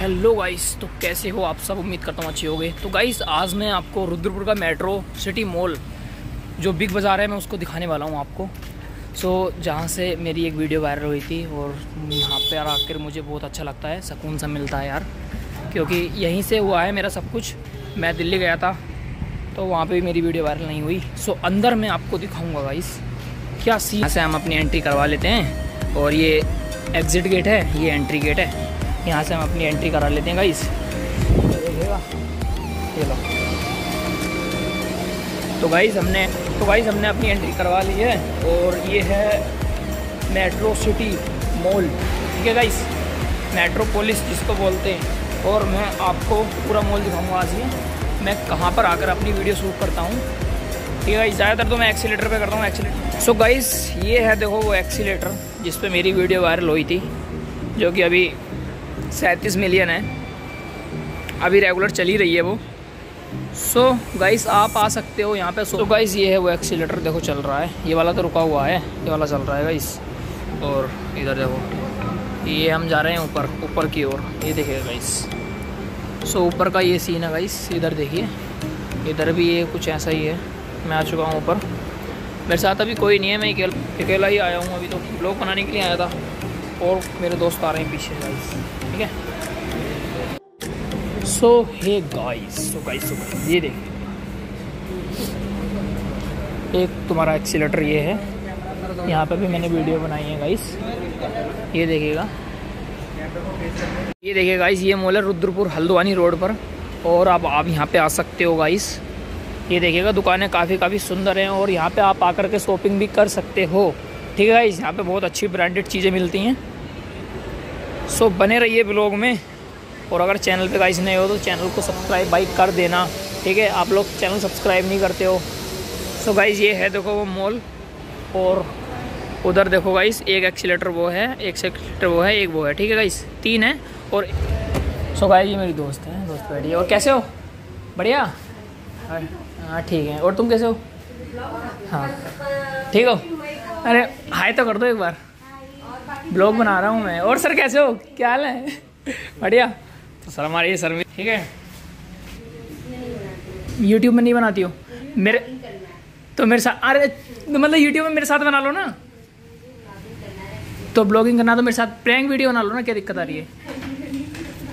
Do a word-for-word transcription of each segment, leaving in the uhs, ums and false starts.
Hello guys, तो कैसे हो आप सब। उम्मीद करता हूँ अच्छे हो गए। तो गाइस, आज मैं आपको रुद्रपुर का मेट्रो सिटी मॉल जो बिग बाज़ार है मैं उसको दिखाने वाला हूँ आपको। सो so, जहाँ से मेरी एक वीडियो वायरल हुई थी और यहाँ पर आकर मुझे बहुत अच्छा लगता है, सुकून सा मिलता है यार, क्योंकि यहीं से हुआ है मेरा सब कुछ। मैं दिल्ली गया था तो वहाँ पर भी मेरी वीडियो वायरल नहीं हुई। सो so, अंदर मैं आपको दिखाऊँगा गाइस क्या सीन से हम अपनी एंट्री करवा लेते हैं। और ये एग्ज़िट गेट है, ये एंट्री गेट है, यहाँ से हम अपनी एंट्री करा लेते हैं गाइस। तो गाइस हमने तो गाइस हमने अपनी एंट्री करवा ली है और ये है मेट्रो सिटी मॉल, ठीक है गाइस, मेट्रोपोलिस जिसको बोलते हैं। और मैं आपको पूरा मॉल दिखाऊंगा आज ही, मैं कहाँ पर आकर अपनी वीडियो शूट करता हूँ, ठीक है गाइस। ज़्यादातर तो मैं एक्सीलेटर पे करता हूँ, एक्सीलेटर। सो गाइस ये है, देखो वो एक्सीलेटर जिस पर मेरी वीडियो वायरल हुई थी, जो कि अभी सैंतीस मिलियन है, अभी रेगुलर चली रही है वो। सो so, गाइस आप आ सकते हो यहाँ पे। सो so, गाइस ये है वो एक्सीलेटर, देखो चल रहा है, ये वाला तो रुका हुआ है, ये वाला चल रहा है गाइस। और इधर देखो, ये हम जा रहे हैं ऊपर, ऊपर की ओर, ये देखिए गाइस। सो so, ऊपर का ये सीन है गाइस, इधर देखिए, इधर भी ये कुछ ऐसा ही है। मैं आ चुका हूँ ऊपर, मेरे साथ अभी कोई नहीं है, मैं अकेला ही आया हूँ। अभी तो ब्लॉग बनाने के लिए आया था और मेरे दोस्त आ रहे हैं पीछे गाइस, ठीक है। So hey guys, so guys so guys ये देखिए, एक तुम्हारा एक्सीलेटर ये है, यहाँ पे भी मैंने वीडियो बनाई है गाइस, ये देखिएगा। ये देखिए गाइस, ये मॉल है रुद्रपुर हल्द्वानी रोड पर, और आप आप यहाँ पे आ सकते हो गाइस। ये देखिएगा, दुकानें काफ़ी काफ़ी सुंदर हैं और यहाँ पे आप आकर के शॉपिंग भी कर सकते हो, ठीक है गाइस। यहाँ पे बहुत अच्छी ब्रांडेड चीज़ें मिलती हैं। सो so, बने रहिए ब्लॉग में। और अगर चैनल पे गाइस नए हो तो चैनल को सब्सक्राइब बाइक कर देना, ठीक है। आप लोग चैनल सब्सक्राइब नहीं करते हो। सो so, गाइस ये है देखो वो मॉल, और उधर देखो गाइस एक एक्सीलेटर वो है, एक एक्सीलेटर वो है, एक वो है, ठीक है गाइस, तीन है। और सो so, गाइस ये मेरी दोस्त है, दोस्त बैठिए। और कैसे हो? बढ़िया, हाँ ठीक है। और तुम कैसे हो? हाँ ठीक हो। अरे हाय तो कर दो एक बार, ब्लॉग बना रहा हूँ मैं। और सर कैसे हो, क्या हाल है? बढ़िया। तो सर हमारे ये सर में ठीक है, यूट्यूब में नहीं बनाती हो मेरे तो मेरे साथ। अरे मतलब यूट्यूब में मेरे साथ बना लो ना, तो ब्लॉगिंग करना तो मेरे साथ प्रैंक वीडियो बना लो ना, क्या दिक्कत आ रही है?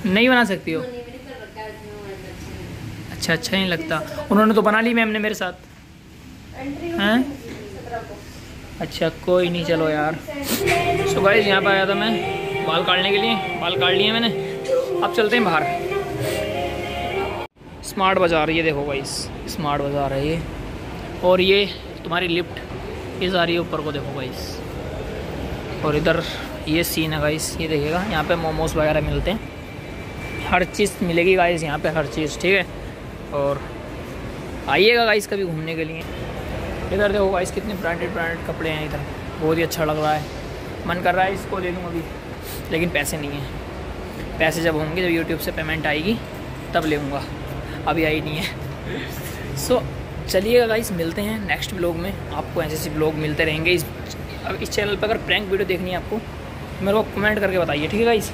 नहीं बना सकती हो? अच्छा, अच्छा नहीं लगता। उन्होंने तो बना ली मैम ने मेरे साथ, हैं? अच्छा कोई नहीं, चलो यार। सो गाइस यहाँ पर आया था मैं बाल काटने के लिए, बाल काट लिए मैंने, अब चलते हैं बाहर। स्मार्ट बाज़ार, ये देखो गाइस स्मार्ट बाज़ार है ये। और ये तुम्हारी लिफ्ट ये जा रही है ऊपर को, देखो गाइस। और इधर ये सीन है गाइस, ये देखिएगा, यहाँ पे मोमोज वगैरह मिलते हैं, हर चीज़ मिलेगी गाइस यहाँ पे, हर चीज़, ठीक है। और आइएगा गाइस कभी घूमने के लिए। इधर देखो गाइस कितने ब्रांडेड ब्रांडेड कपड़े हैं इधर, बहुत ही अच्छा लग रहा है, मन कर रहा है इसको ले लूँ अभी, लेकिन पैसे नहीं हैं। पैसे जब होंगे, जब यूट्यूब से पेमेंट आएगी तब लेऊँगा, अभी आई नहीं है। सो so, चलिएगा गाइस, मिलते हैं नेक्स्ट ब्लॉग में। आपको ऐसे ऐसे ब्लॉग मिलते रहेंगे इस इस चैनल पर। अगर प्रैंक वीडियो देखनी है आपको, मेरे को कमेंट करके बताइए, ठीक है गाइस।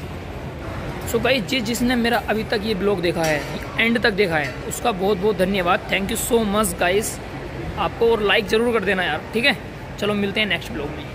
सो so, गाइस जिस जिसने मेरा अभी तक ये ब्लॉग देखा है, एंड तक देखा है, उसका बहुत बहुत धन्यवाद, thank you so much guys आपको। और लाइक ज़रूर कर देना यार, ठीक है। चलो मिलते हैं नेक्स्ट ब्लॉग में।